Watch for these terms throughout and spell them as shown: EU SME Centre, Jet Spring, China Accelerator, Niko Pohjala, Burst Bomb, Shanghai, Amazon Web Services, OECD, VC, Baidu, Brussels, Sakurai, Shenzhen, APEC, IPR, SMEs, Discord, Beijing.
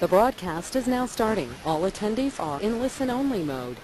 The broadcast is now starting. All attendees are in listen-only mode.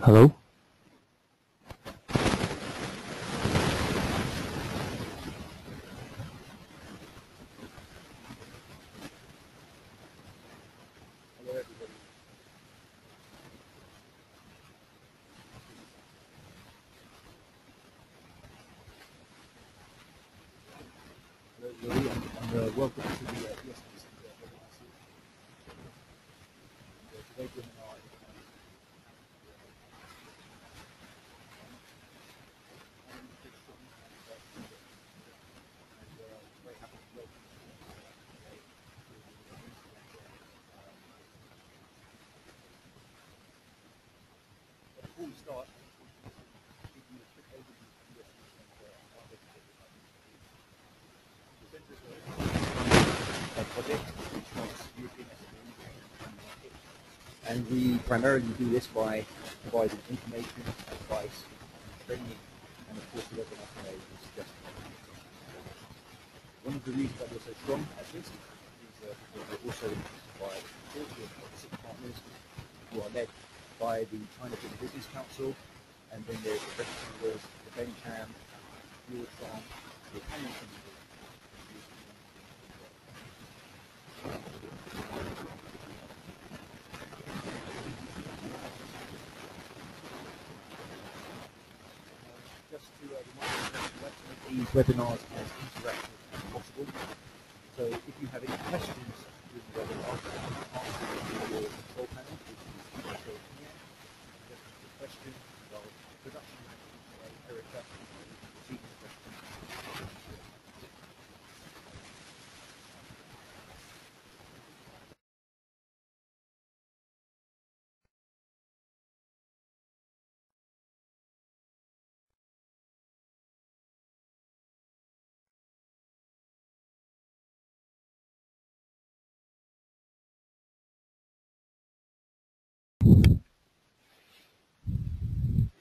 Hello? Hello everybody. And welcome to the US Centre. And we primarily do this by providing information, advice, training, and of course the webinar today is just one of the reasons that we're so strong at this is that we're also by 46 partners who are led by the China Business Council, and then there's the representatives, the Bencham, the Italian Council. Just to remind you, let's make these webinars as interactive as possible. So if you have any questions with the webinar, you can answer them in your control panel, which is shown here. Just the question, well, production Erica, receive the question.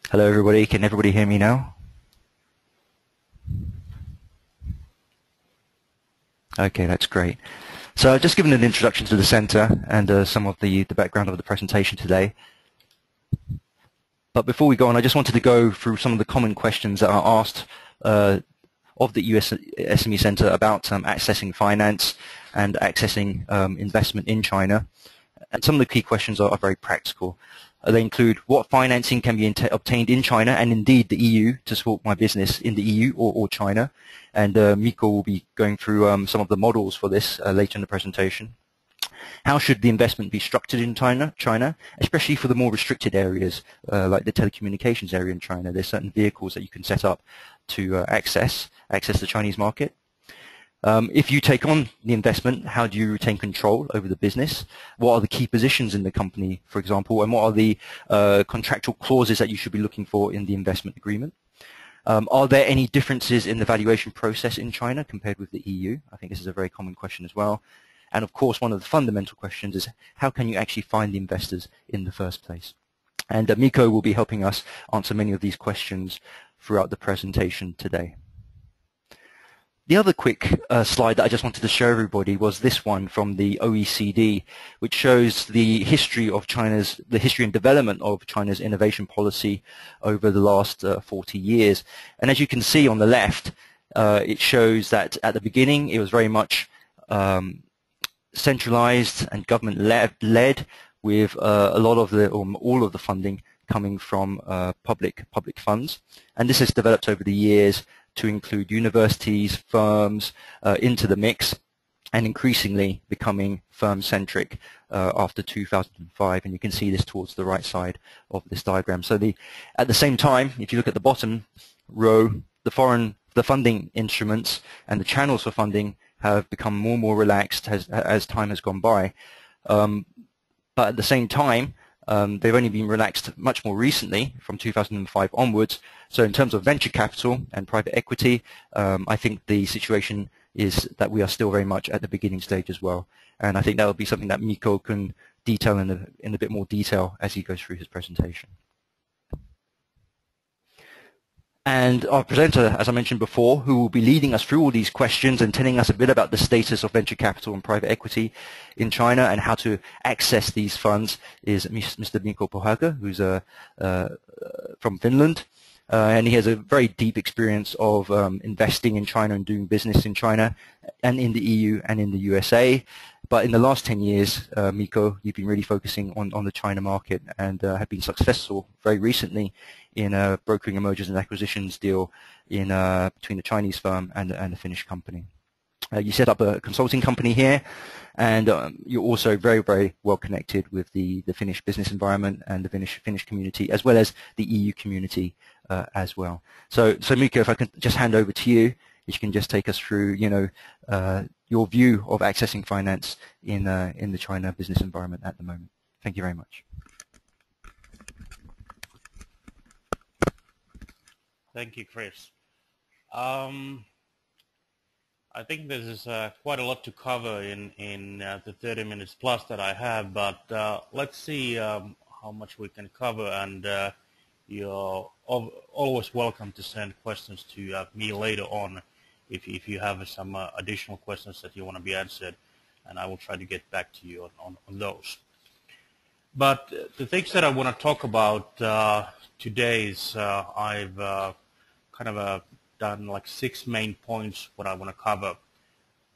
Hello everybody, can everybody hear me now? Okay, that's great. So I've just given an introduction to the centre and some of the background of the presentation today. But before we go on, I just wanted to go through some of the common questions that are asked of the US SME Centre about accessing finance and accessing investment in China. And some of the key questions are very practical. They include what financing can be obtained in China and indeed the EU to support my business in the EU or China. And Miko will be going through some of the models for this later in the presentation. How should the investment be structured in China, especially for the more restricted areas like the telecommunications area in China? There's certain vehicles that you can set up to access the Chinese market. If you take on the investment, how do you retain control over the business? What are the key positions in the company, for example, and what are the contractual clauses that you should be looking for in the investment agreement? Are there any differences in the valuation process in China compared with the EU? I think this is a very common question as well. And of course, one of the fundamental questions is how can you actually find the investors in the first place? And Miko will be helping us answer many of these questions throughout the presentation today. The other quick slide that I just wanted to show everybody was this one from the OECD, which shows the history of the history and development of China's innovation policy over the last 40 years. And as you can see on the left, it shows that at the beginning it was very much centralized and government-led, with a lot of the, or all of the funding coming from public funds. And this has developed over the years to include universities, firms into the mix, and increasingly becoming firm-centric after 2005. And you can see this towards the right side of this diagram. So at the same time, if you look at the bottom row, the funding instruments and the channels for funding have become more and more relaxed as time has gone by. But at the same time, they've only been relaxed much more recently from 2005 onwards. So in terms of venture capital and private equity, I think the situation is that we are still very much at the beginning stage as well. And I think that will be something that Miko can detail in a bit more detail as he goes through his presentation. And our presenter, as I mentioned before, who will be leading us through all these questions and telling us a bit about the status of venture capital and private equity in China and how to access these funds, is Mr. Niko Pohjala, who's from Finland. And he has a very deep experience of investing in China and doing business in China and in the EU and in the USA. But in the last 10 years, Miko, you've been really focusing on the China market and have been successful very recently in a brokering a mergers and acquisitions deal in between a Chinese firm and a Finnish company. You set up a consulting company here, and you're also very, very well connected with the Finnish business environment and the Finnish community, as well as the EU community as well. So Miko, if I can just hand over to you, you can just take us through, your view of accessing finance in the China business environment at the moment. Thank you very much. Thank you, Chris. I think this is quite a lot to cover in the 30 minutes plus that I have, but let's see how much we can cover, and you're always welcome to send questions to me later on if you have some additional questions that you want to be answered, and I will try to get back to you on those. But the things that I want to talk about today is I've kind of done like 6 main points what I want to cover.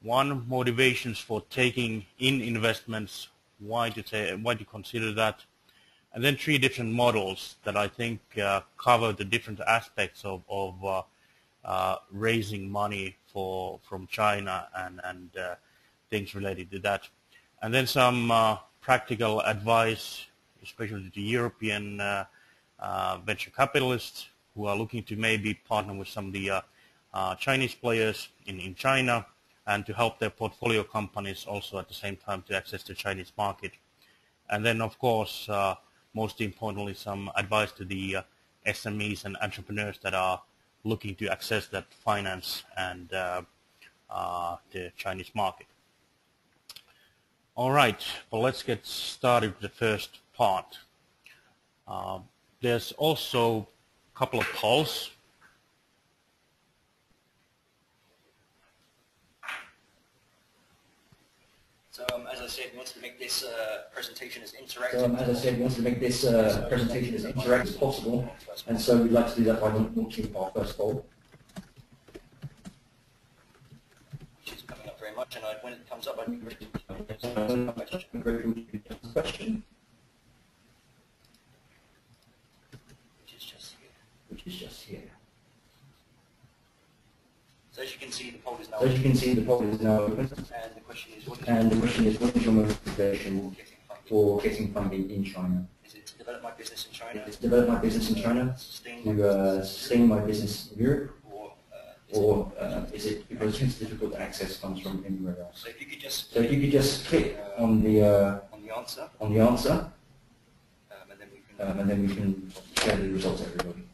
One, motivations for taking in investments, why to consider that, and then 3 different models that I think cover the different aspects of raising money from China and things related to that. And then some practical advice, especially to European venture capitalists who are looking to maybe partner with some of the Chinese players in China, and to help their portfolio companies also at the same time to access the Chinese market. And then, of course, most importantly, some advice to the SMEs and entrepreneurs that are looking to access that finance and the Chinese market. All right, well, let's get started with the first part. There's also a couple of polls. So, as I said, we want to make this presentation as interactive. As possible, and so we'd like to do that by launching our first poll, which is coming up very much. And when it comes up, I'd be grateful to answer the question. So as you can see, the poll is now open. And the question is, what is your motivation for getting funding in China? Is it to develop my business in China? Is it to develop my business in China? To sustain my business in Europe? Or is it because it's difficult access comes from anywhere else? So if you could just click on the answer, and then we can share the results with everybody.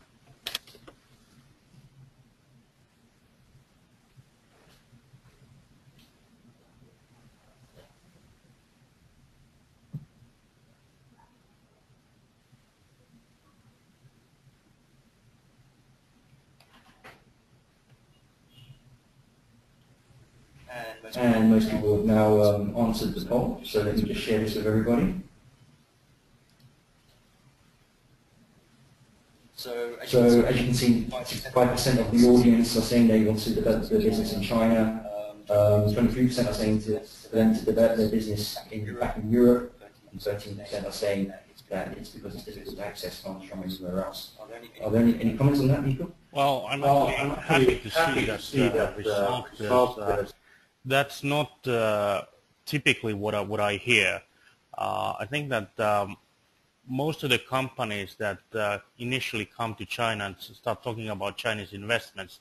And most people have now answered the poll, so let me just share this with everybody. So as you can see, 5% of the audience are saying they want to develop their business in China, 23% are saying for them to develop their business back in Europe, and 13% are saying that it's because it's difficult to access funds from anywhere else. Are there any comments on that, Niko? Well, I'm happy to see that result. That's not typically what I hear. I think that most of the companies that initially come to China and start talking about Chinese investments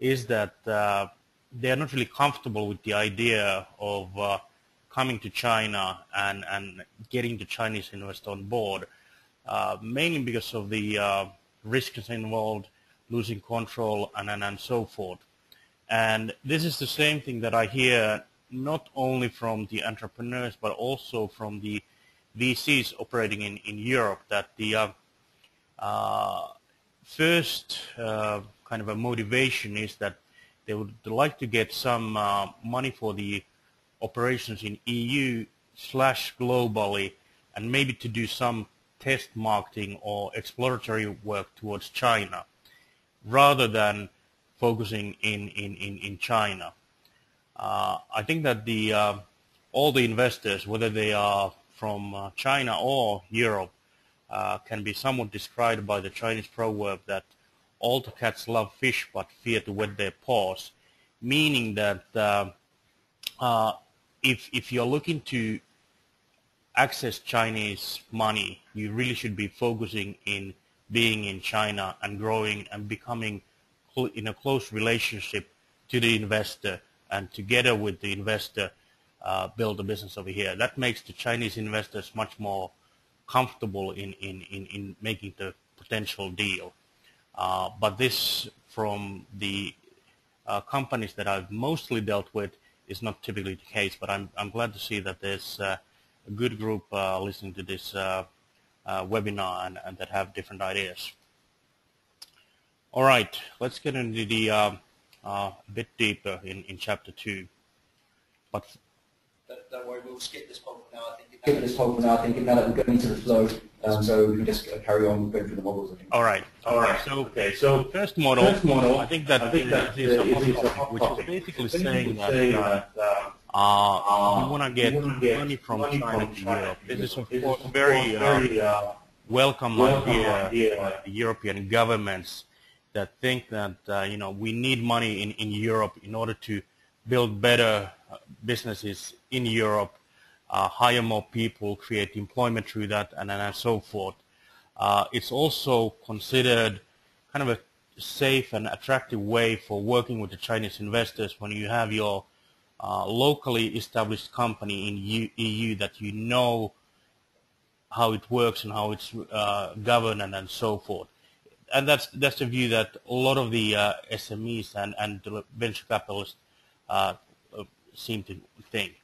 is that they are not really comfortable with the idea of coming to China and getting the Chinese investor on board, mainly because of the risks involved, losing control, and so forth. And this is the same thing that I hear not only from the entrepreneurs but also from the VCs operating in Europe, that the first kind of a motivation is that they would like to get some money for the operations in EU/globally, and maybe to do some test marketing or exploratory work towards China rather than focusing in China. I think that the all the investors, whether they are from China or Europe, can be somewhat described by the Chinese proverb that all the cats love fish but fear to wet their paws, meaning that if you're looking to access Chinese money, you really should be focusing in being in China and growing and becoming in a close relationship to the investor, and together with the investor build a business over here. That makes the Chinese investors much more comfortable in making the potential deal. But this, from the companies that I've mostly dealt with, is not typically the case. But I'm glad to see that there's a good group listening to this webinar and that have different ideas. All right, let's get into the bit deeper in chapter 2. But don't worry, we'll skip this poll for now. Now that we're going to the flow, so we can just carry on going through the models. I think. All right. So first model, I think that is a hot topic, which is basically saying that we want to get money from China to Europe. This is of course very welcome idea by the European governments, that think that you know, we need money in Europe in order to build better businesses in Europe, hire more people, create employment through that, and so forth. It's also considered kind of a safe and attractive way for working with the Chinese investors when you have your locally established company in EU that you know how it works and how it's governed and so forth. And that's the view that a lot of the SMEs and venture capitalists seem to think.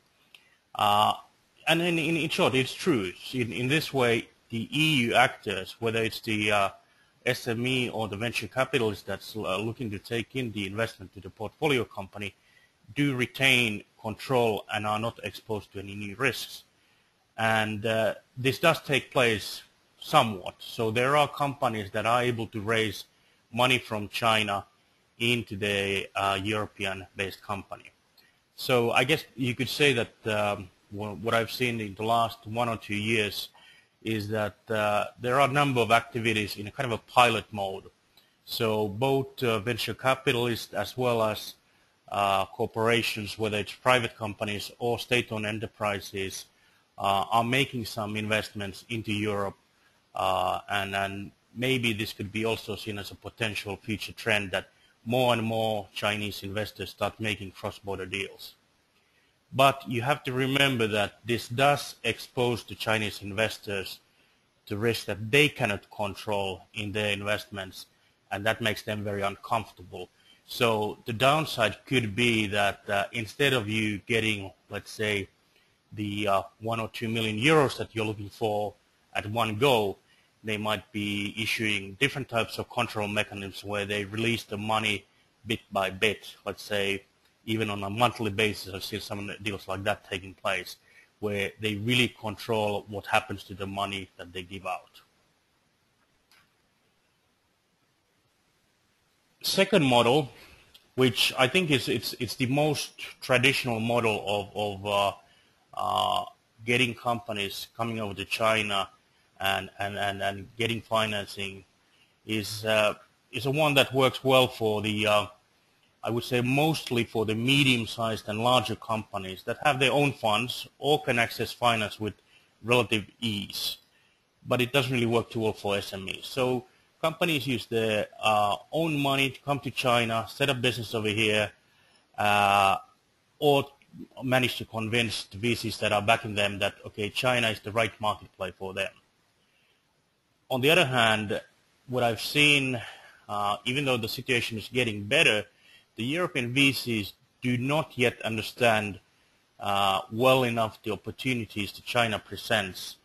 And in short, it's true. In this way, the EU actors, whether it's the SME or the venture capitalist that's looking to take in the investment to the portfolio company, do retain control and are not exposed to any new risks. And this does take place somewhat. So there are companies that are able to raise money from China into the European-based company. So I guess you could say that what I've seen in the last 1 or 2 years is that there are a number of activities in a kind of a pilot mode. So both venture capitalists as well as corporations, whether it's private companies or state-owned enterprises, are making some investments into Europe, and maybe this could be also seen as a potential future trend that more and more Chinese investors start making cross-border deals. But you have to remember that this does expose the Chinese investors to risks that they cannot control in their investments, and that makes them very uncomfortable. So the downside could be that instead of you getting, let's say, the 1 or 2 million euros that you're looking for at one go, they might be issuing different types of control mechanisms where they release the money bit by bit. Let's say even on a monthly basis, I've seen some deals like that taking place where they really control what happens to the money that they give out. Second model, which I think is it's the most traditional model of getting companies coming over to China and getting financing, is a one that works well for the I would say mostly for the medium-sized and larger companies that have their own funds or can access finance with relative ease, but it doesn't really work too well for SMEs. So companies use their own money to come to China, set up business over here, or manage to convince the VCs that are backing them that, okay, China is the right marketplace for them. On the other hand, what I've seen, even though the situation is getting better, the European VCs do not yet understand well enough the opportunities that China presents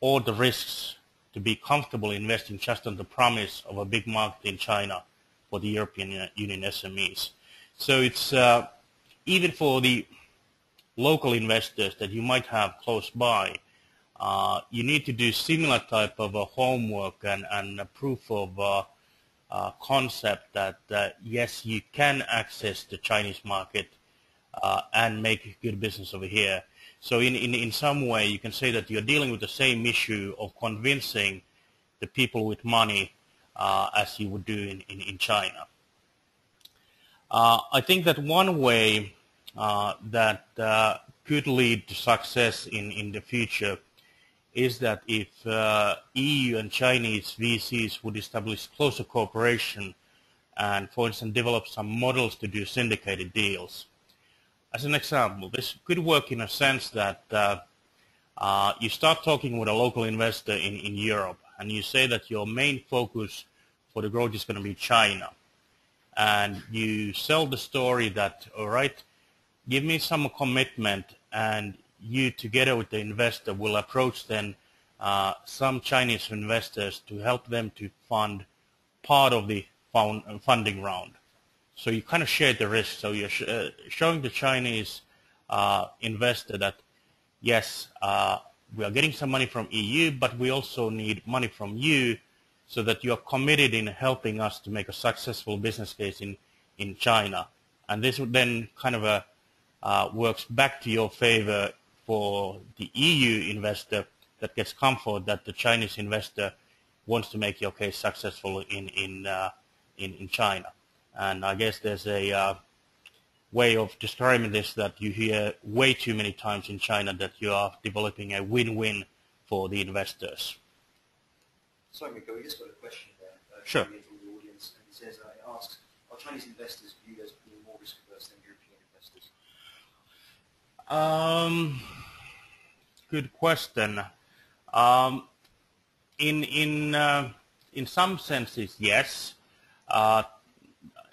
or the risks to be comfortable investing just on the promise of a big market in China for the European Union SMEs. So it's even for the local investors that you might have close by, you need to do similar type of homework and a proof of concept that yes, you can access the Chinese market and make good business over here. So in some way, you can say that you're dealing with the same issue of convincing the people with money as you would do in China. I think that one way that could lead to success in the future is that if EU and Chinese VCs would establish closer cooperation and, for instance, develop some models to do syndicated deals. As an example, this could work in a sense that you start talking with a local investor in Europe and you say that your main focus for the growth is going to be China. And you sell the story that, all right, give me some commitment and you together with the investor will approach then some Chinese investors to help them to fund part of the funding round. So you kind of share the risk. So you're showing the Chinese investor that, yes, we are getting some money from EU, but we also need money from you so that you are committed in helping us to make a successful business case in China. And this would then kind of works back to your favor for the EU investor that gets comfort that the Chinese investor wants to make your case successful in China. And I guess there's a way of describing this that you hear way too many times in China, that you are developing a win-win for the investors. Sorry, Niko, we just got a question there. Sure. From the audience, and it says, it asks, are Chinese investors viewed as being more risk-averse than European investors? Good question. In some senses, yes.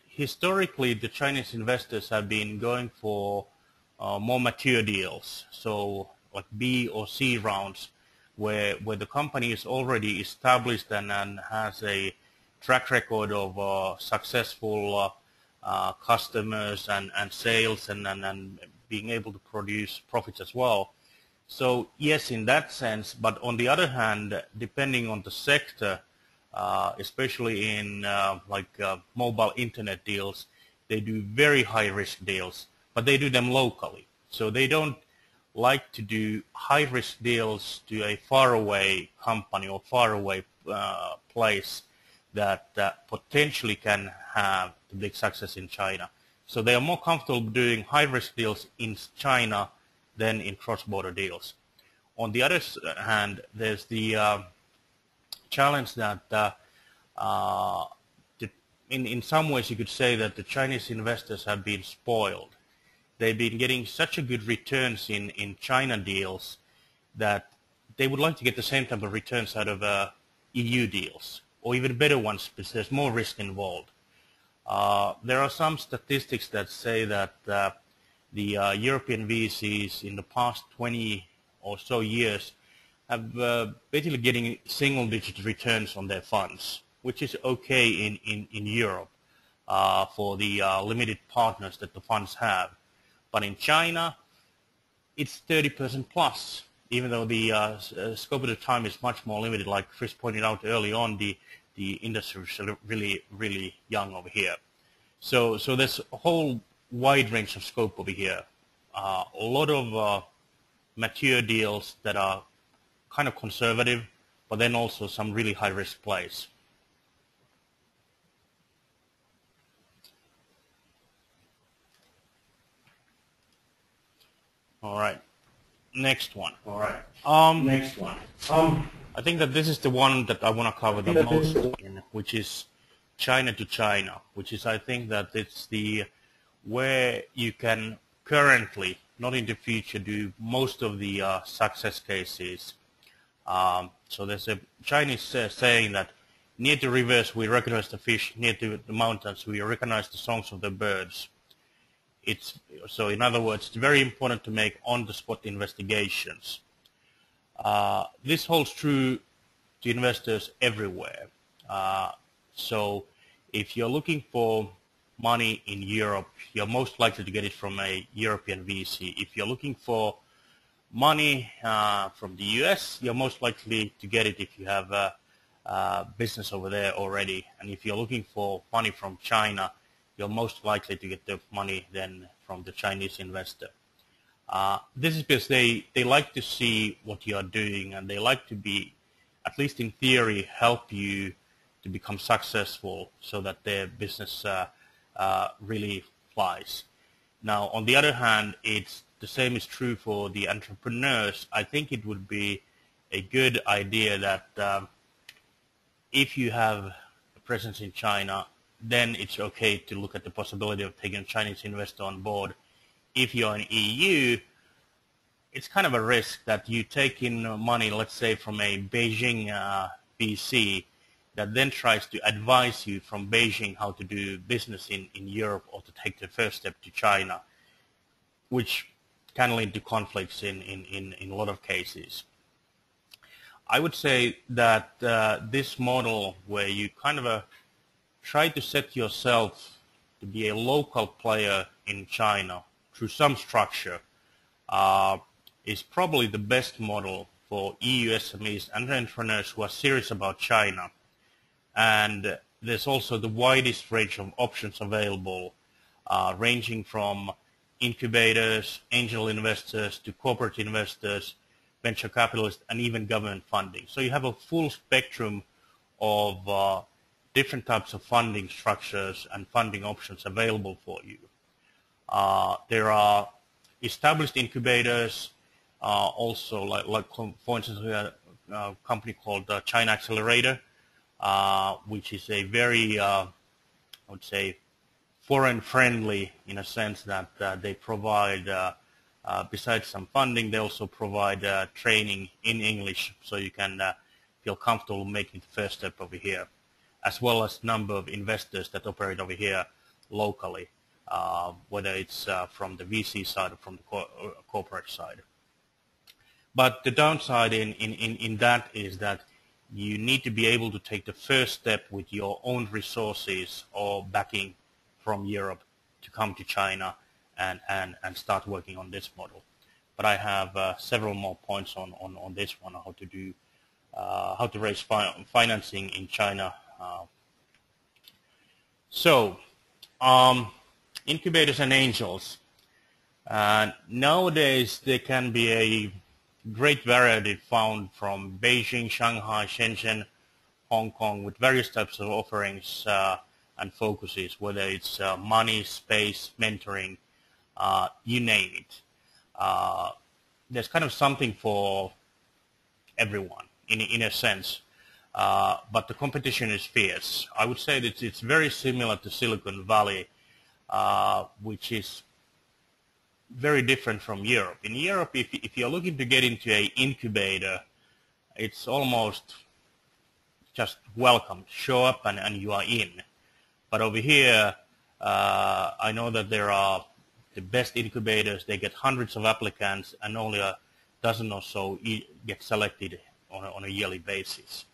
Historically, the Chinese investors have been going for more mature deals, so like B or C rounds, where the company is already established and has a track record of successful customers and sales and being able to produce profits as well. So yes, in that sense, but on the other hand, depending on the sector, especially in mobile internet deals, they do very high risk deals, but they do them locally. So they don't like to do high risk deals to a faraway company or faraway place. that potentially can have big success in China. So they are more comfortable doing high-risk deals in China than in cross-border deals. On the other hand, there's the challenge that in some ways you could say that the Chinese investors have been spoiled. They've been getting such a good returns in China deals that they would like to get the same type of returns out of EU deals, or even better ones because there's more risk involved. There are some statistics that say that the European VCs in the past 20 or so years have basically getting single-digit returns on their funds, which is okay in Europe for the limited partners that the funds have. But in China, it's 30% plus, even though the scope of the time is much more limited. Like Chris pointed out early on, the industry is really, really young over here. So there's a whole wide range of scope over here. A lot of mature deals that are kind of conservative, but then also some really high-risk plays. All right. Next one. All right. Next one. I think that this is the one that I want to cover the most, which is China to China, which is I think that it's the where you can currently, not in the future, do most of the success cases. So there's a Chinese saying that near the rivers we recognize the fish, near to the mountains we recognize the songs of the birds. So in other words, it's very important to make on-the-spot investigations. This holds true to investors everywhere. So if you're looking for money in Europe, you're most likely to get it from a European VC. If you're looking for money from the US, you're most likely to get it if you have a business over there already. And if you're looking for money from China, you're most likely to get the money then from the Chinese investor. This is because they like to see what you are doing, and they like to be, at least in theory, help you to become successful so that their business really flies. Now, on the other hand, it's the same is true for the entrepreneurs. I think it would be a good idea that if you have a presence in China, then it's okay to look at the possibility of taking a Chinese investor on board. If you're in EU, it's kind of a risk that you take in money, let's say, from a Beijing VC that then tries to advise you from Beijing how to do business in Europe or to take the first step to China, which can lead to conflicts in a lot of cases. I would say that this model where you kind of try to set yourself to be a local player in China through some structure is probably the best model for EU SMEs and entrepreneurs who are serious about China. And there's also the widest range of options available, ranging from incubators, angel investors, to corporate investors, venture capitalists, and even government funding. So you have a full spectrum of different types of funding structures and funding options available for you. There are established incubators, also like for instance, we have a company called China Accelerator, which is a very, I would say, foreign-friendly in a sense that they provide, besides some funding, they also provide training in English so you can feel comfortable making the first step over here, as well as number of investors that operate over here locally, whether it's from the VC side or from the corporate side. But the downside in that is that you need to be able to take the first step with your own resources or backing from Europe to come to China and start working on this model. But I have several more points on this one, how to do, how to raise financing in China. Incubators and angels. Nowadays, there can be a great variety found from Beijing, Shanghai, Shenzhen, Hong Kong with various types of offerings and focuses, whether it's money, space, mentoring, you name it. There's kind of something for everyone in a sense, but the competition is fierce. I would say that it's very similar to Silicon Valley, which is very different from Europe. In Europe, if you're looking to get into an incubator, it's almost just welcome. Show up and you are in. But over here, I know that there are the best incubators. They get hundreds of applicants, and only a dozen or so get selected on a yearly basis.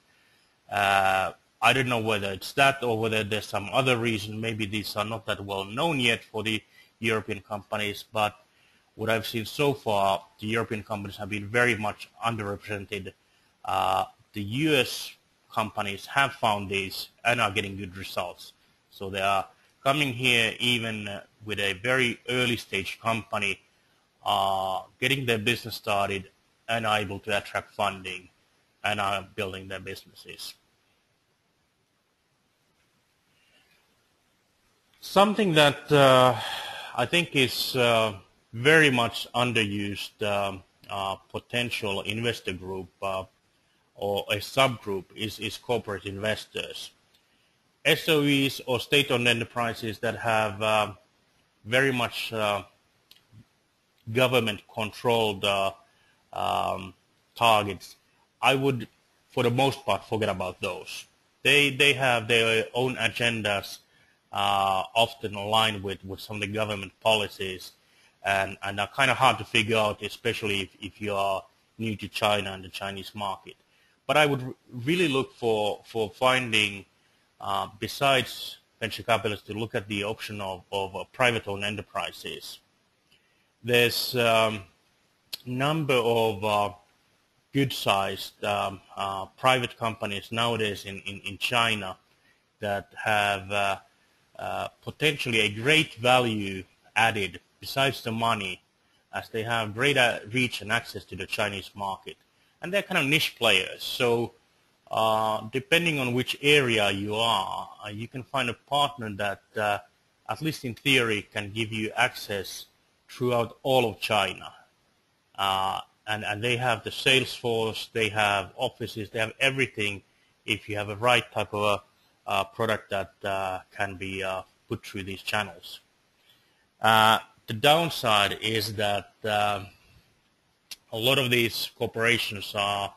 I don't know whether it's that or whether there's some other reason. Maybe these are not that well known yet for the European companies, but what I've seen so far, the European companies have been very much underrepresented. The US companies have found these and are getting good results. So they are coming here even with a very early stage company, getting their business started and are able to attract funding and are building their businesses. Something that I think is very much underused potential investor group or a subgroup is corporate investors. SOEs or state-owned enterprises that have very much government-controlled targets, I would, for the most part, forget about those. They have their own agendas, often aligned with some of the government policies, and are kind of hard to figure out, especially if you are new to China and the Chinese market. But I would really look for finding, besides venture capitalists, to look at the option of private-owned enterprises. There's number of good-sized private companies nowadays in China that have potentially a great value added besides the money, as they have greater reach and access to the Chinese market. And they're kind of niche players. So depending on which area you are, you can find a partner that, at least in theory, can give you access throughout all of China. And they have the sales force, they have offices, they have everything if you have a right type of product that can be put through these channels. The downside is that a lot of these corporations are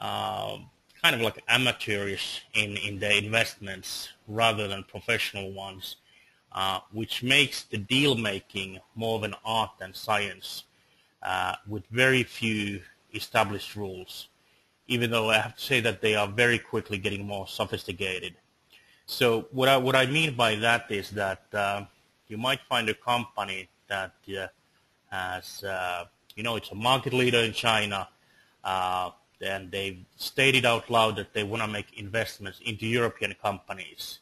kind of like amateurish in their investments rather than professional ones, which makes the deal making more of an art than science, with very few established rules, even though I have to say that they are very quickly getting more sophisticated. So what I mean by that is that you might find a company that has, you know, it's a market leader in China, and they've stated out loud that they want to make investments into European companies.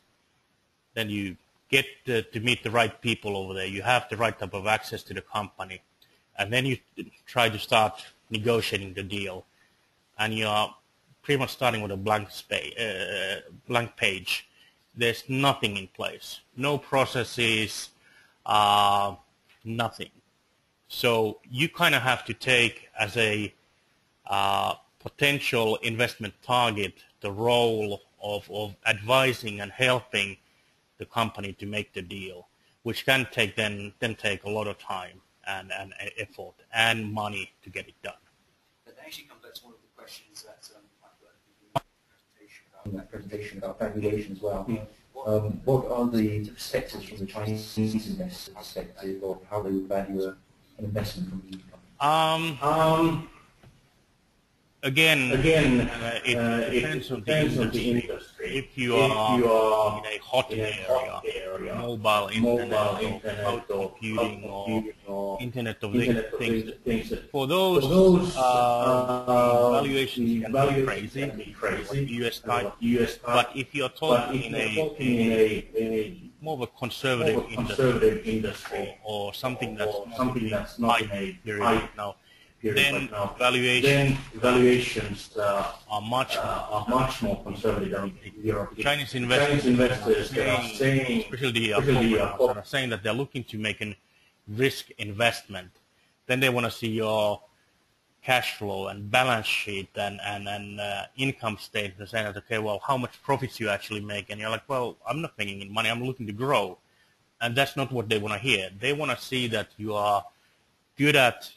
Then you get to meet the right people over there. You have the right type of access to the company. And then you try to start negotiating the deal. And you are pretty much starting with a blank page. There's nothing in place, no processes, nothing. So you kind of have to take as a potential investment target the role of advising and helping the company to make the deal, which can take take a lot of time and effort and money to get it done. That actually comes back to one of the questions that that presentation about aggregation as well. What are the sectors from the Chinese investor perspective, or how they would value an investment from the company? Again, it depends on the industry. If you are in a hot area, mobile internet or computing or Internet of things, for those valuations can be crazy, US type. But if you're talking in a more of a conservative industry or something that's not in a period now, period right now, then valuations are much more conservative than Europe. Chinese investors they are saying, especially the corporates, are saying that they're looking to make a risk investment. Then they want to see your cash flow and balance sheet and income statement, and saying that, okay, well, how much profits you actually make? And you're like, well, I'm not making any money. I'm looking to grow. And that's not what they want to hear. They want to see that you are good at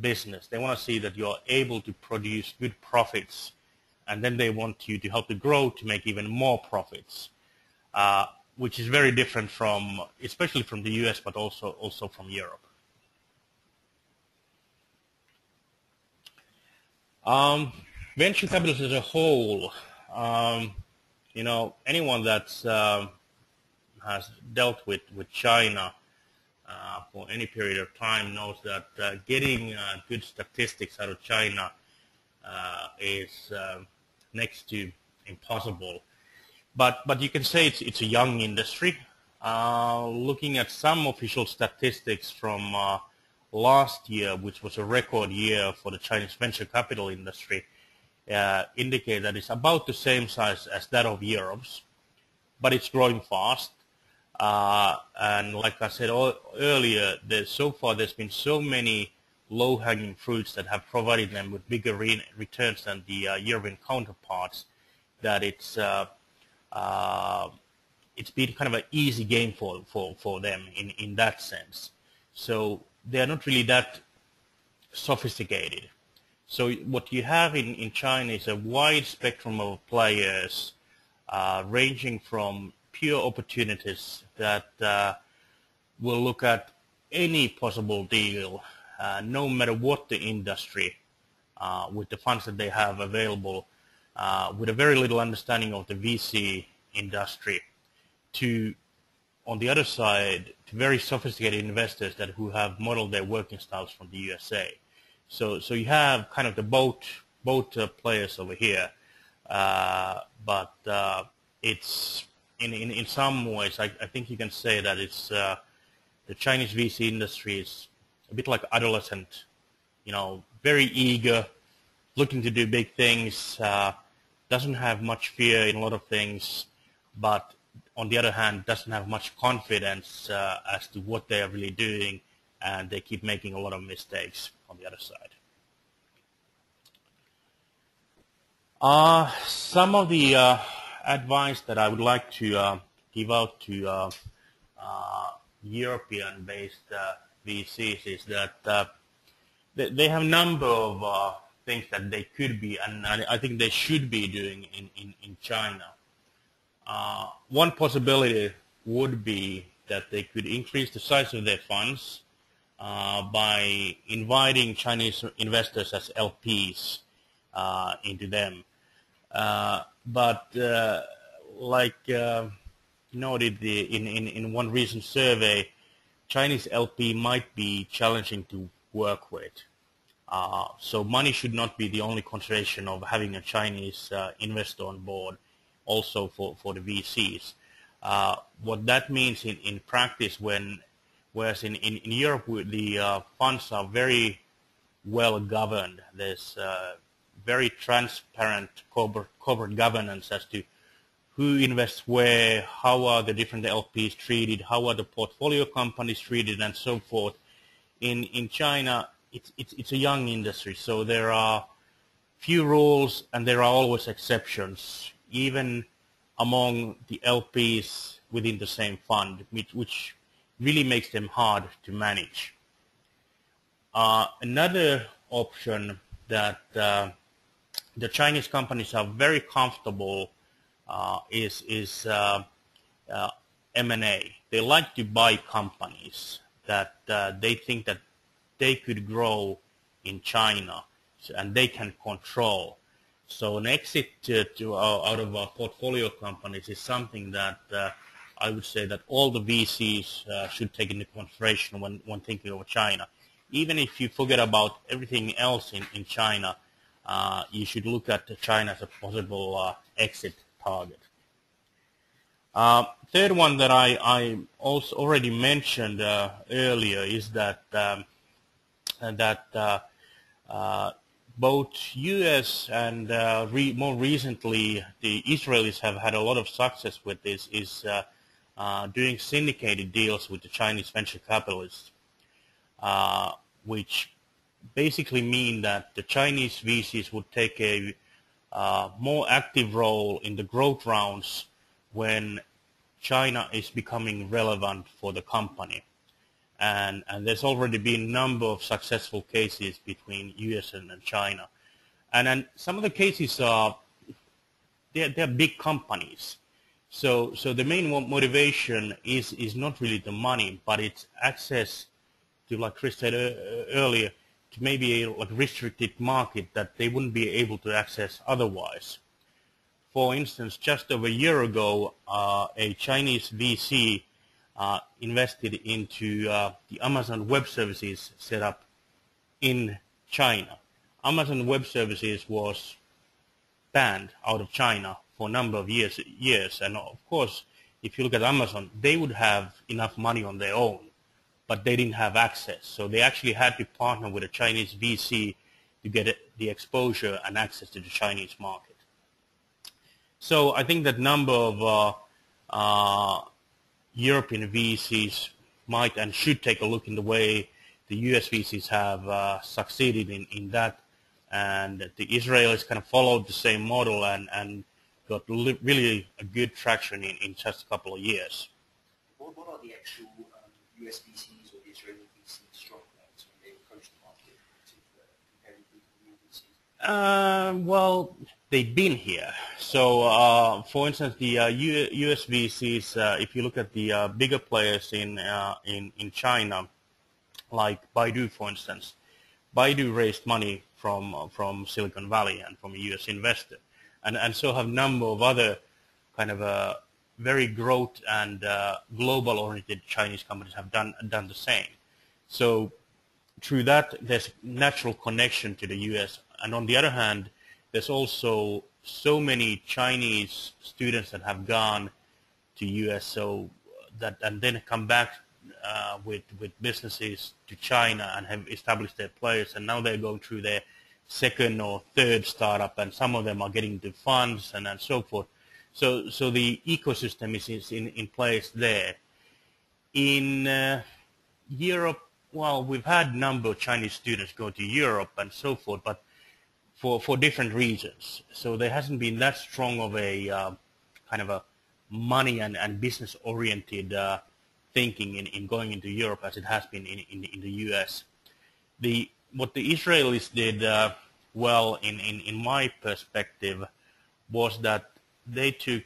business. They want to see that you're able to produce good profits, and then they want you to help to grow to make even more profits, which is very different from, especially from the US, but also from Europe. Venture capital as a whole, you know, anyone that's has dealt with China for any period of time knows that getting good statistics out of China is next to impossible. But you can say it's a young industry. Looking at some official statistics from last year, which was a record year for the Chinese venture capital industry, indicate that it's about the same size as that of Europe's, but it's growing fast. And like I said earlier, so far there's been so many low-hanging fruits that have provided them with bigger returns than the European counterparts, that it's been kind of an easy game for them in that sense. So they are not really that sophisticated. So what you have in China is a wide spectrum of players, ranging from pure opportunities that will look at any possible deal, no matter what the industry, with the funds that they have available, with a very little understanding of the VC industry, to, on the other side, to very sophisticated investors that who have modeled their working styles from the USA. So you have kind of the both players over here, but it's in some ways, I think you can say that it's the Chinese VC industry is a bit like adolescent, you know, very eager, looking to do big things, doesn't have much fear in a lot of things, but on the other hand, doesn't have much confidence as to what they are really doing, and they keep making a lot of mistakes on the other side. Some of the advice that I would like to give out to European-based VCs is that they have a number of things that they could be, and I think they should be doing in China. One possibility would be that they could increase the size of their funds by inviting Chinese investors as LPs into them. But like noted in one recent survey, Chinese LP might be challenging to work with. So money should not be the only consideration of having a Chinese investor on board, also for the VCs. What that means in practice, whereas in Europe the funds are very well governed, there's very transparent corporate governance as to who invests where, how are the different LPs treated, how are the portfolio companies treated, and so forth. In China, it's a young industry, so there are few rules and there are always exceptions, even among the LPs within the same fund, which really makes them hard to manage. Another option that the Chinese companies are very comfortable is M&A. They like to buy companies that they think that they could grow in China and they can control. So an exit out of our portfolio companies is something that I would say that all the VCs should take into consideration when thinking of China. Even if you forget about everything else in China, you should look at China as a possible exit target. Third one that I also already mentioned earlier is that Both U.S. and more recently the Israelis have had a lot of success with this, is doing syndicated deals with the Chinese venture capitalists, which basically mean that the Chinese VCs would take a more active role in the growth rounds when China is becoming relevant for the company. And there's already been a number of successful cases between US and China. And some of the cases are, they're big companies. So the main motivation is not really the money, but it's access to, like Chris said earlier, to maybe a restricted market that they wouldn't be able to access otherwise. For instance, just over a year ago, a Chinese VC invested into the Amazon Web Services set up in China. Amazon Web Services was banned out of China for a number of years. And of course, if you look at Amazon, they would have enough money on their own, but they didn't have access. So they actually had to partner with a Chinese VC to get the exposure and access to the Chinese market. So I think that number of European VCs might and should take a look in the way the US VCs have succeeded in that. And the Israelis kind of followed the same model and got really a good traction in just a couple of years. What are the actual US VCs or the Israeli VCs strong points when they approach the market, compared to the EU VCs? Well, they've been here. So, for instance, the US VCs, if you look at the bigger players in China, like Baidu, for instance, Baidu raised money from Silicon Valley and from a US investor, and so have a number of other kind of very growth and global-oriented Chinese companies have done the same. So through that, there's natural connection to the US. And on the other hand, there's also so many Chinese students that have gone to US, so that and then come back with businesses to China and have established their players. And now they're going through their second or third startup, and some of them are getting the funds and so forth. So the ecosystem is in place there. In Europe, well, we've had a number of Chinese students go to Europe and so forth, but for different reasons. So there hasn't been that strong of a kind of a money and business-oriented thinking in going into Europe as it has been in the US. What the Israelis did well, in my perspective, was that they took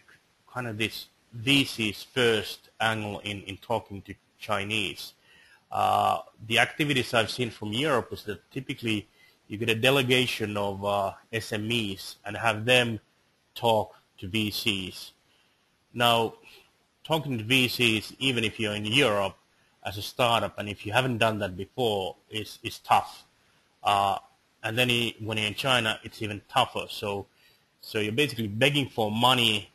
kind of this VC's first angle in talking to Chinese. The activities I've seen from Europe is that typically you get a delegation of SMEs and have them talk to VCs. Now, talking to VCs, even if you're in Europe as a startup and if you haven't done that before, is tough. And then when you're in China, it's even tougher. So you're basically begging for money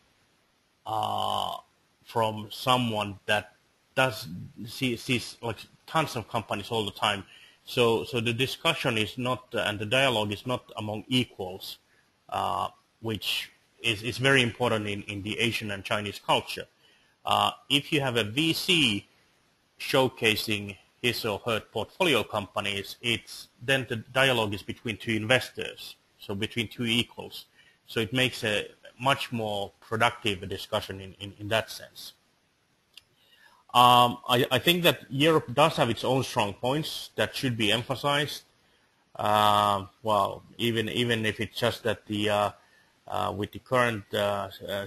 from someone that sees like tons of companies all the time. So the discussion is not and the dialogue is not among equals, which is very important in the Asian and Chinese culture. If you have a VC showcasing his or her portfolio companies, it's then the dialogue is between two investors, so between two equals. So it makes a much more productive discussion in that sense. I think that Europe does have its own strong points that should be emphasized. Well, even if it's just that the with the current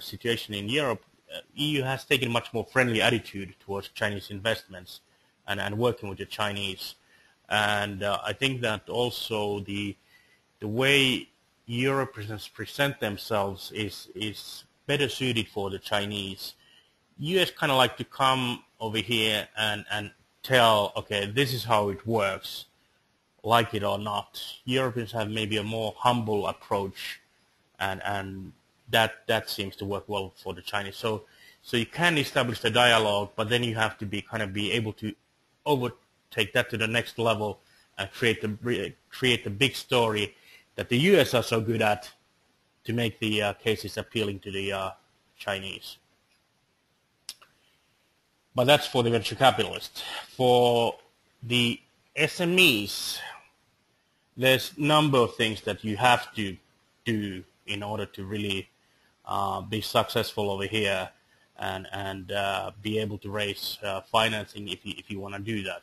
situation in Europe, EU has taken a much more friendly attitude towards Chinese investments and working with the Chinese. And I think that also the way Europe present themselves is better suited for the Chinese. US kind of like to come over here and tell, okay, this is how it works, like it or not. Europeans have maybe a more humble approach, and that seems to work well for the Chinese. So you can establish the dialogue, but then you have to be able to overtake that to the next level create a big story that the US are so good at to make the cases appealing to the Chinese. But that's for the venture capitalists. For the SMEs, there's a number of things that you have to do in order to really be successful over here and be able to raise financing if you want to do that.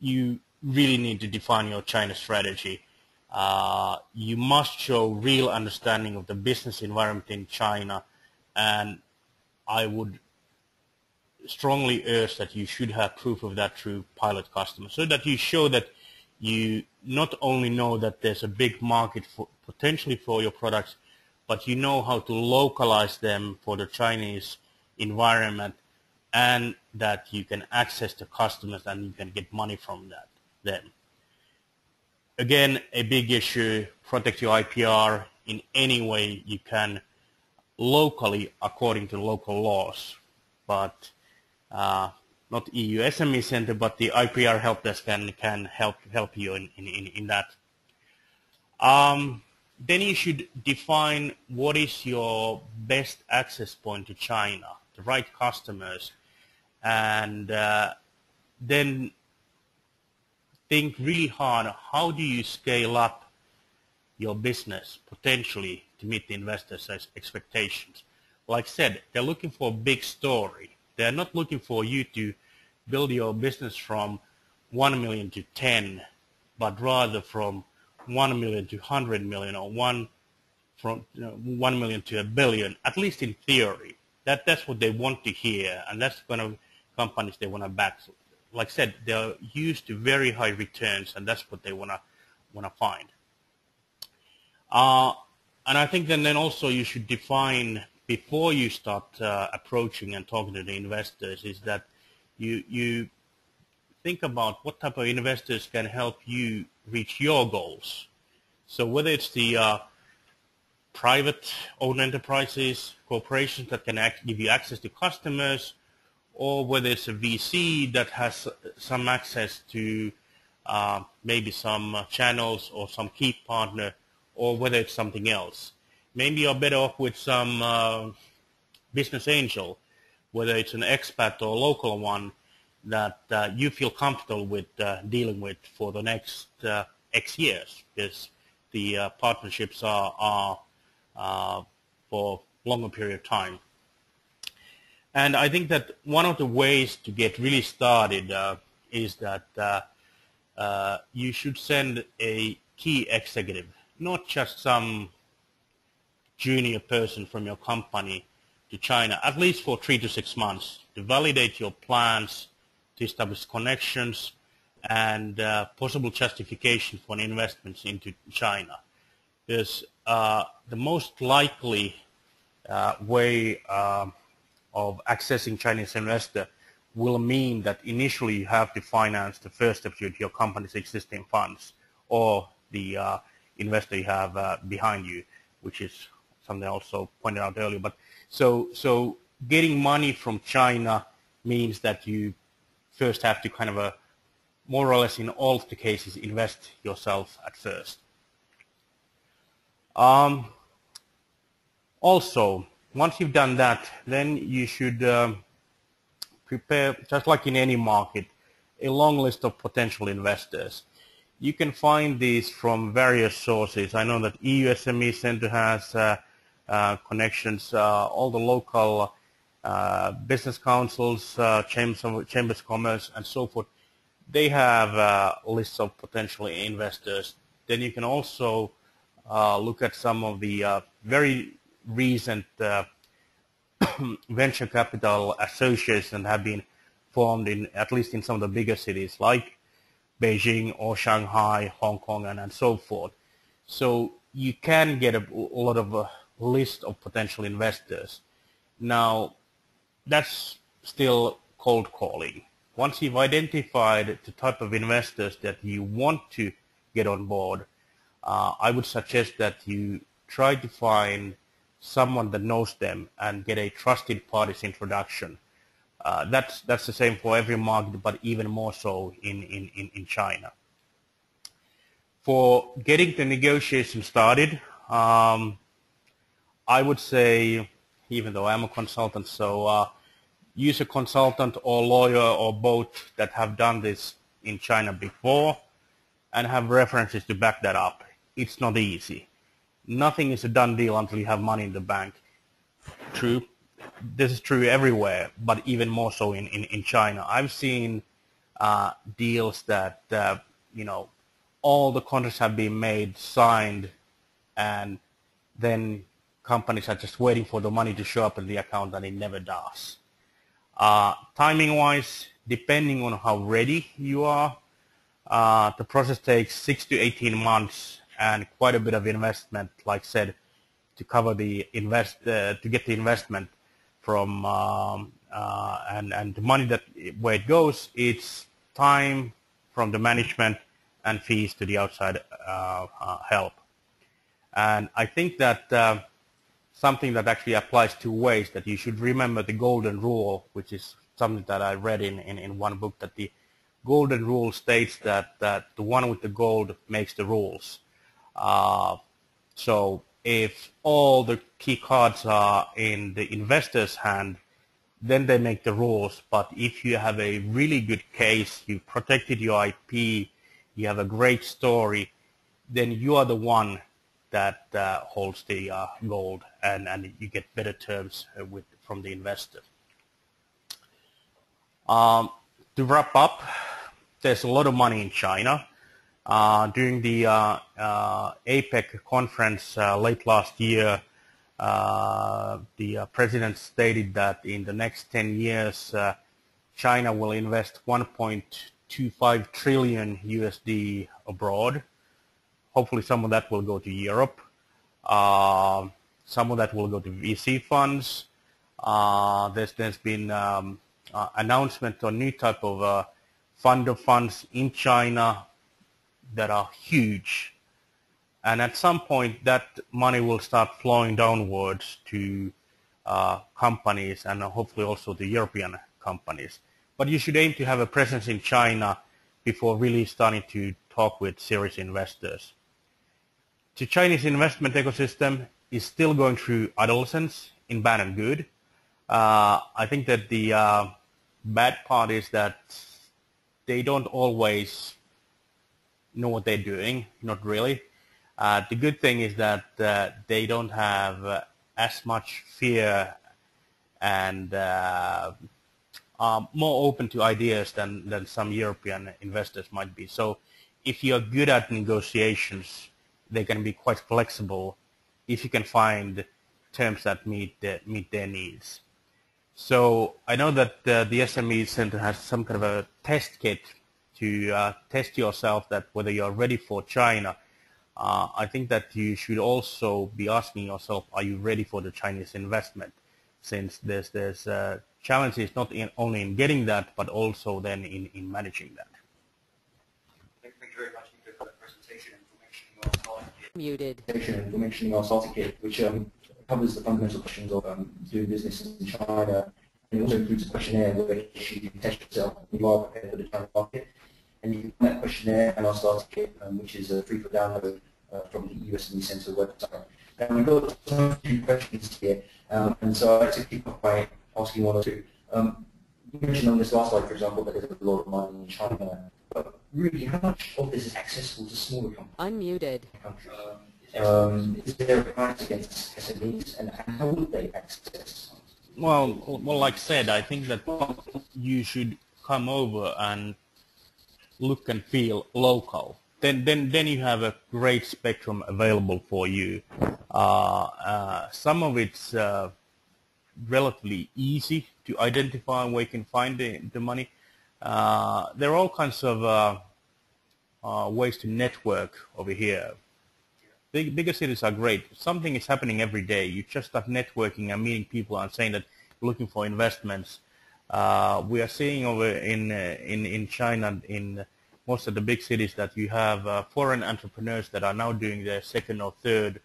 You really need to define your China strategy. You must show real understanding of the business environment in China, and I would strongly urge that you should have proof of that through pilot customers, so that you show that you not only know that there's a big market for, potentially for your products, but you know how to localize them for the Chinese environment, and that you can access the customers and you can get money from them. Again, a big issue, protect your IPR in any way you can locally according to local laws. But not EU SME Centre, but the IPR help desk can help you in that. Then you should define what is your best access point to China, the right customers, and then think really hard, how do you scale up your business potentially to meet the investors' expectations? Like I said, they're looking for a big story. They're not looking for you to build your business from 1 million to 10, but rather from 1 million to 100 million or from 1 million to a billion, at least in theory. That's what they want to hear, and that's the kind of companies they want to back. Like I said, they're used to very high returns, and that's what they want to find. And I think then also you should define, before you start approaching and talking to the investors, is that you think about what type of investors can help you reach your goals. So whether it's the private owned enterprises, corporations that can give you access to customers, or whether it's a VC that has some access to maybe some channels or some key partner, or whether it's something else. Maybe you're better off with some business angel, whether it's an expat or a local one that you feel comfortable with dealing with for the next X years, because the partnerships are for a longer period of time. And I think that one of the ways to get really started is that you should send a key executive, not just some junior person from your company to China, at least for 3 to 6 months, to validate your plans, to establish connections and possible justification for an investments into China. Because the most likely way of accessing Chinese investor will mean that initially you have to finance the first step with your company's existing funds or the investor you have behind you, which is something I also pointed out earlier. But so getting money from China means that you first have to kind of more or less in all of the cases invest yourself at first. Also, once you've done that, then you should prepare, just like in any market, a long list of potential investors. You can find these from various sources. I know that EU SME Centre has connections, all the local business councils, chambers of commerce, and so forth. They have lists of potential investors. Then you can also look at some of the very recent venture capital associations that have been formed in at least in some of the bigger cities like Beijing or Shanghai, Hong Kong, and so forth. So you can get a lot of list of potential investors. Now, that's still cold calling. Once you've identified the type of investors that you want to get on board, I would suggest that you try to find someone that knows them and get a trusted party's introduction. That's the same for every market, but even more so in China. for getting the negotiation started. I would say, even though I'm a consultant, so use a consultant or lawyer or both that have done this in China before and have references to back that up. It's not easy. Nothing is a done deal until you have money in the bank. True. This is true everywhere, but even more so in China. I've seen deals that, you know, all the contracts have been made, signed, and then companies are just waiting for the money to show up in the account, and it never does. Timing-wise, depending on how ready you are, the process takes 6 to 18 months and quite a bit of investment, like I said, to cover the to get the investment from and the money that where it goes. It's time from the management and fees to the outside help. And I think that something that actually applies two ways, that you should remember the golden rule, which is something that I read in one book, that the golden rule states that, the one with the gold makes the rules. So if all the key cards are in the investor's hand, then they make the rules. But if you have a really good case, you protected your IP, you have a great story, then you are the one that holds the gold, and you get better terms from the investor. To wrap up, there's a lot of money in China. During the APEC conference late last year, the president stated that in the next 10 years, China will invest $1.25 trillion abroad. Hopefully some of that will go to Europe, some of that will go to VC funds. There's been announcement on new type of fund of funds in China that are huge. And at some point that money will start flowing downwards to companies and hopefully also the European companies. But you should aim to have a presence in China before really starting to talk with serious investors. The Chinese investment ecosystem is still going through adolescence in bad and good. I think that the bad part is that they don't always know what they're doing, not really. The good thing is that they don't have as much fear and are more open to ideas than some European investors might be. So if you're good at negotiations, they can be quite flexible if you can find terms that meet their needs. So I know that the SME Centre has some kind of a test kit to test yourself that whether you're ready for China. I think that you should also be asking yourself, are you ready for the Chinese investment? Since there's challenges not only in getting that, but also then in managing that. Thank you very much for that presentation. Information well articulated, which covers the fundamental questions of doing business in China, and it also includes a questionnaire where you can test yourself if you are prepared for the China market. And you can find that questionnaire and also articulate, which is free for download from the EU SME Centre website. And we've got some few questions here, and so I'd like to keep up by asking one or two. You mentioned on this last slide, for example, that there's a lot of money in China, but really, how much of this is accessible to smaller companies? Unmuted. Is there a price against SMEs, and how would they access? Well, like I said, I think that you should come over and look and feel local. Then you have a great spectrum available for you. Some of it's relatively easy to identify where you can find the money. There are all kinds of ways to network over here. Bigger cities are great. Something is happening every day. You just start networking and meeting people and saying that you're looking for investments. We are seeing over in China, in most of the big cities, that you have foreign entrepreneurs that are now doing their second or third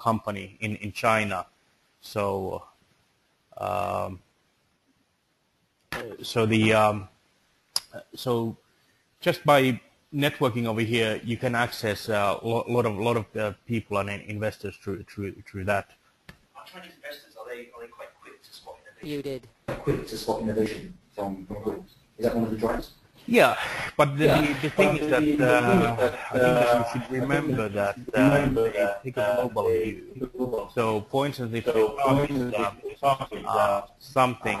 company in China. So, so just by networking over here, you can access a lot of people and investors through that. Are Chinese investors are they quite quick to spot innovation? You did. Quick to spot innovation from groups. Is that one of the drivers? Yeah, but the thing is that I think that we should remember that they take a global view. So, for instance, if you target something.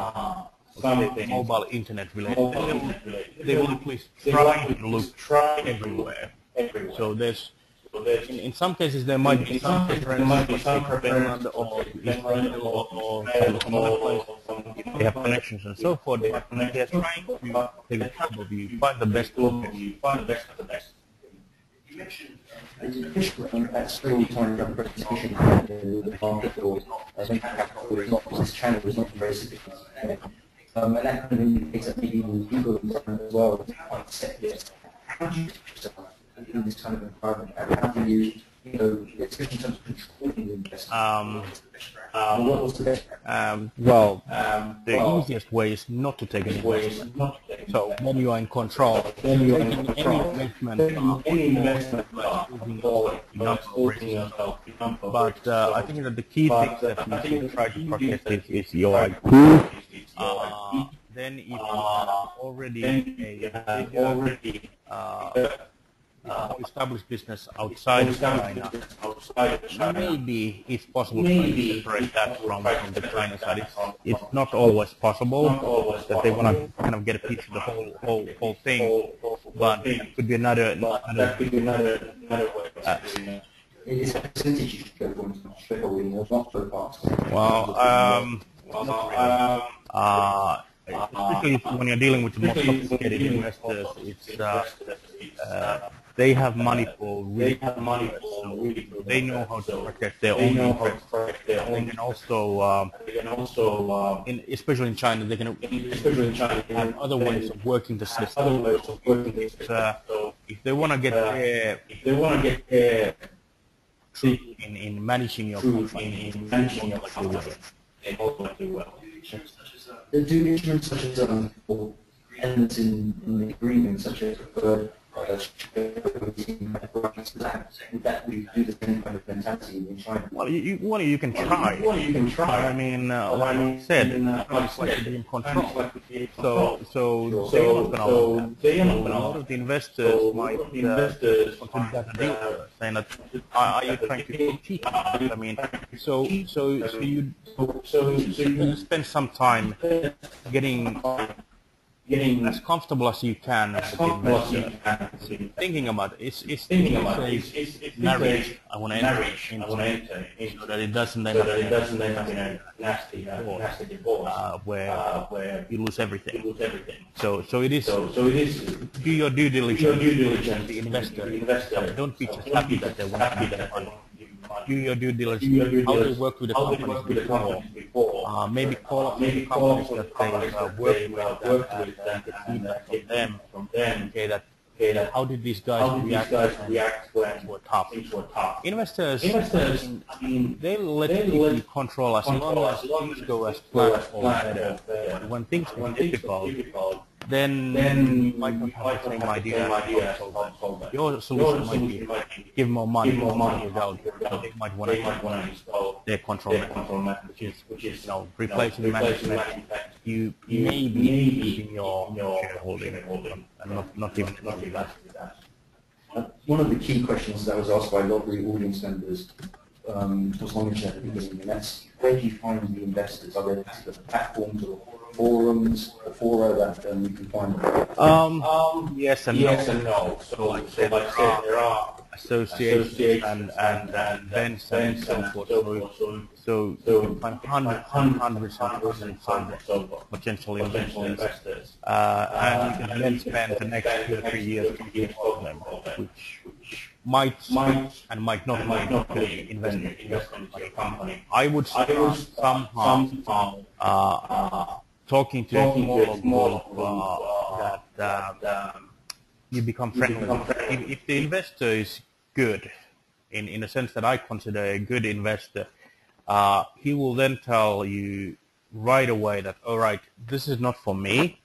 Something mobile internet related. They will at least try to look everywhere. So there's, in some cases there might be some preference or they have connections and so forth. But they're trying to find the best location, find the best of the best. You mentioned at spring time of presentation this channel was not very significant. And that kind of indicates that maybe the legal environment as well is quite set. How do you yourself in this kind of environment? How do you, especially in terms of controlling the investment? What was the best the easiest way is not to take any risk. So when you are in control, when you are in control, any investment but I think that the key thing that you should try to protect is your IQ. Then if you already established business outside China, maybe it's possible to separate that from the China side. It's not always possible that they want to kind of get a piece of the whole thing, but it could be another way. Especially when you're dealing with the more sophisticated investors, it's they have money for really so they know how to protect their own interests. They can also, especially in China, they can have other ways of working the system. If they want to get their truth in managing your company, in managing your company, they both do well. They do instruments such as or elements in the agreement, such as preferred that we do the same kind of mentality in China. Well, you can try. I mean, like I said, it's like to be in control. So they are not. A lot of the investors might consider that a deal, saying that are you trying to cheat? I mean, so you spend some time getting. As comfortable as you can, thinking about it. It's marriage. I want to enter into so that it doesn't end up in a nasty divorce where you lose everything. So it is. Do your due diligence as the investor. Don't be just happy that they want to be there. Do your due diligence. How they work with the companies before. Maybe call up companies that they work with and get feedback from them. Okay, how did these guys react when things were tough? Investors, I mean, they let you control as long as things go as planned or better. When things are difficult, then you might not have the same idea. Your solution might be give more money without they might want to install their control method, which is replacing management. You may be using your shareholding, and not even that. One of the key questions that was asked by a lot of the audience members was on the beginning, and that's where do you find the investors? Are there particular platforms or forums or fora that you can find them? Yes and no. So like I said, there are associations and events and so forth. So you find hundreds of potential investors. And then spend the next 2 or 3 years on them, which might and might not be investment in your company. I would somehow talking to that you become friendly. If the investor is good, in a sense that I consider a good investor, he will then tell you right away that, all right, this is not for me,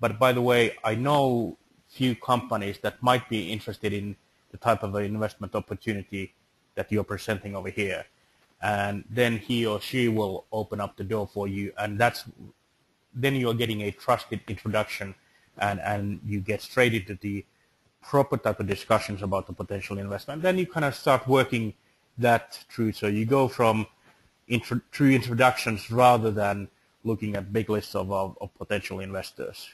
but by the way, I know few companies that might be interested in the type of investment opportunity that you're presenting over here. And then he or she will open up the door for you, and that's then you're getting a trusted introduction, and you get straight into the proper type of discussions about the potential investment. Then you kind of start working that through. So you go from through introductions rather than looking at big lists of potential investors.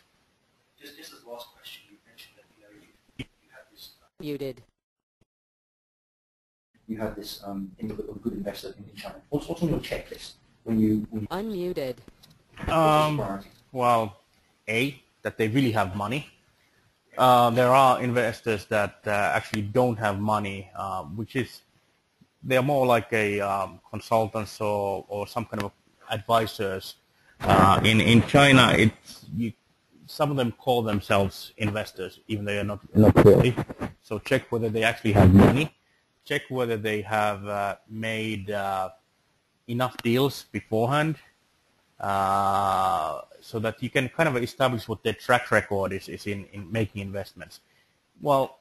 This is the last question. You mentioned that you had this muted. You have this individual good investor in China. What's on your checklist when you unmuted? Well, A, that they really have money. There are investors that actually don't have money, which is they're more like a consultants or some kind of advisors. In China, some of them call themselves investors, even though they're not really. So check whether they actually have money. Check whether they have made enough deals beforehand, so that you can kind of establish what their track record is in making investments. Well,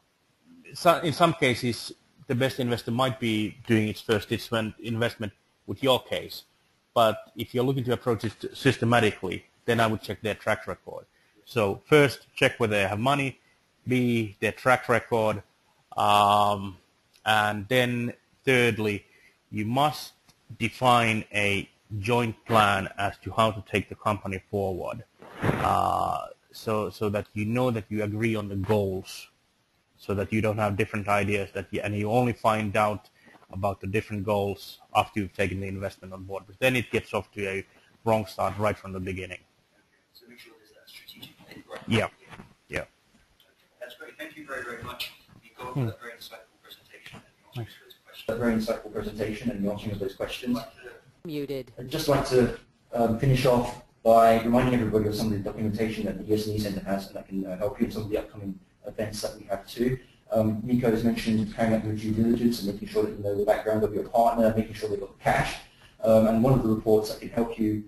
in some cases, the best investor might be doing its first investment with your case. But if you're looking to approach it systematically, then I would check their track record. So first, check whether they have money, B, their track record, and then thirdly, you must define a joint plan as to how to take the company forward, so that you know that you agree on the goals, so that you don't have different ideas and you only find out about the different goals after you've taken the investment on board. But then it gets off to a wrong start right from the beginning. So make sure there's that strategic fit, right? Yeah, yeah. That's great. Thank you very, very much, Niko, for that very insightful presentation and answering those questions. I'd just like to finish off by reminding everybody of some of the documentation that the EU SME Centre has, and that can help you in some of the upcoming events that we have too. Niko has mentioned carrying out your due diligence and making sure that you know the background of your partner, making sure they've got cash. And one of the reports that can help you,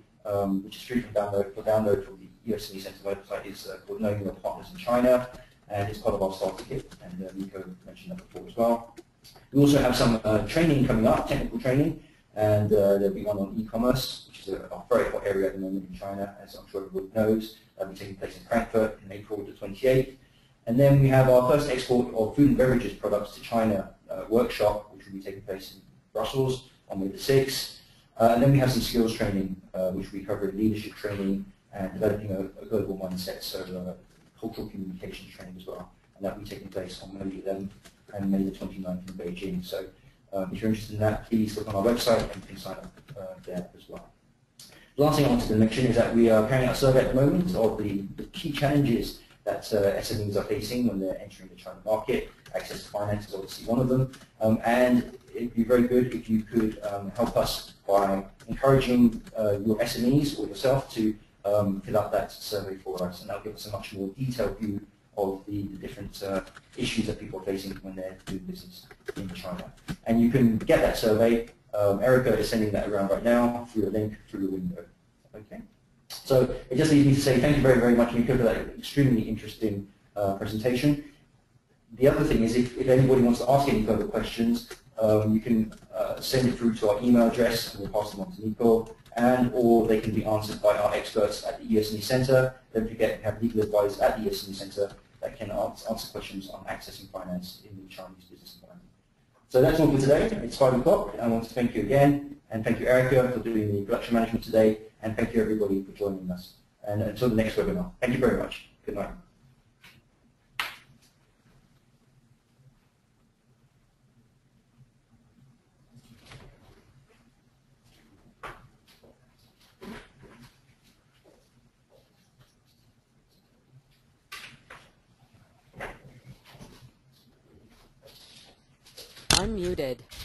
which is free for download from the EU SME Centre website, is called Knowing Your Partners in China, and it's part of our starter kit, and Niko mentioned that before as well. We also have some training coming up, technical training, and there'll be one on e-commerce, which is a very hot area at the moment in China, as I'm sure everyone knows. That'll be taking place in Frankfurt in April the 28th. And then we have our first export of food and beverages products to China workshop, which will be taking place in Brussels on May the 6th. And then we have some skills training, which we cover in leadership training and developing a global mindset, so cultural communication training as well. And that will be taking place on May the 11th and May the 29th in Beijing. So if you're interested in that, please look on our website and you can sign up there as well. The last thing I wanted to mention is that we are carrying out a survey at the moment of the key challenges that SMEs are facing when they're entering the China market. Access to finance is obviously one of them. And it would be very good if you could help us by encouraging your SMEs or yourself to fill out that survey for us. And that will give us a much more detailed view of the different issues that people are facing when they're doing business in China. And you can get that survey. Erica is sending that around right now through a link through the window. Okay. So it just leaves me to say thank you very, very much, Niko, for that extremely interesting presentation. The other thing is, if anybody wants to ask any further questions, you can send it through to our email address and we'll pass them on to Niko, and or they can be answered by our experts at the EU SME Centre. Don't forget, we have legal advice at the EU SME Centre that can answer questions on accessing finance in the Chinese business environment. So that's all for today. It's 5 o'clock. I want to thank you again, and thank you, Erica, for doing the production management today, and thank you, everybody, for joining us. And until the next webinar, thank you very much. Good night. Unmuted.